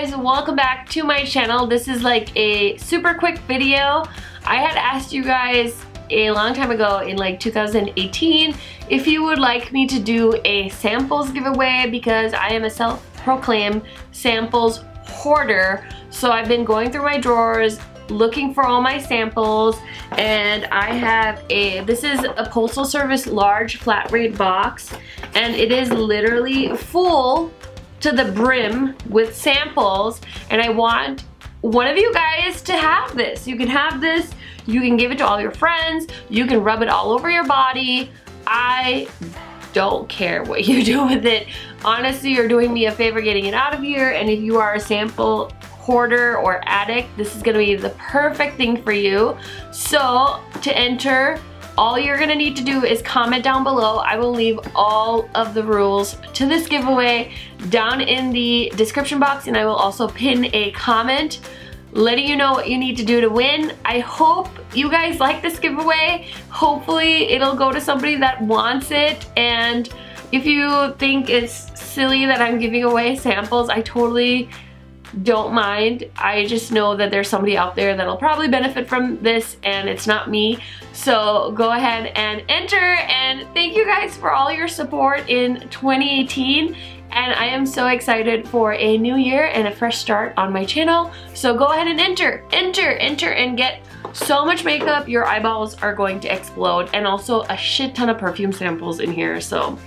guys, welcome back to my channel. This is like a super quick video. I had asked you guys a long time ago in like 2018 if you would like me to do a samples giveaway because I am a self-proclaimed samples hoarder. So I've been going through my drawers looking for all my samples, and I have this is a Postal Service large flat rate box, and it is literally full to the brim with samples, and I want one of you guys to have this. You can have this, you can give it to all your friends, you can rub it all over your body. I don't care what you do with it. Honestly, you're doing me a favor getting it out of here, and if you are a sample hoarder or addict, this is gonna be the perfect thing for you. So to enter, all you're gonna need to do is comment down below. I will leave all of the rules to this giveaway down in the description box, and I will also pin a comment letting you know what you need to do to win. I hope you guys like this giveaway. Hopefully it'll go to somebody that wants it, and if you think it's silly that I'm giving away samples, I totally don't mind. I just know that there's somebody out there that'll probably benefit from this, and it's not me. So go ahead and enter, and thank you guys for all your support in 2018, and I am so excited for a new year and a fresh start on my channel. So go ahead and enter and get so much makeup your eyeballs are going to explode, and also a shit ton of perfume samples in here. So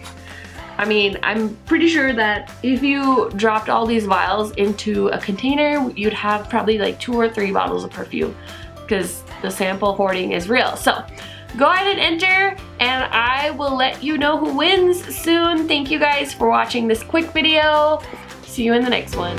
I mean, I'm pretty sure that if you dropped all these vials into a container, you'd have probably like 2 or 3 bottles of perfume, because the sample hoarding is real. So go ahead and enter, and I will let you know who wins soon. Thank you guys for watching this quick video. See you in the next one.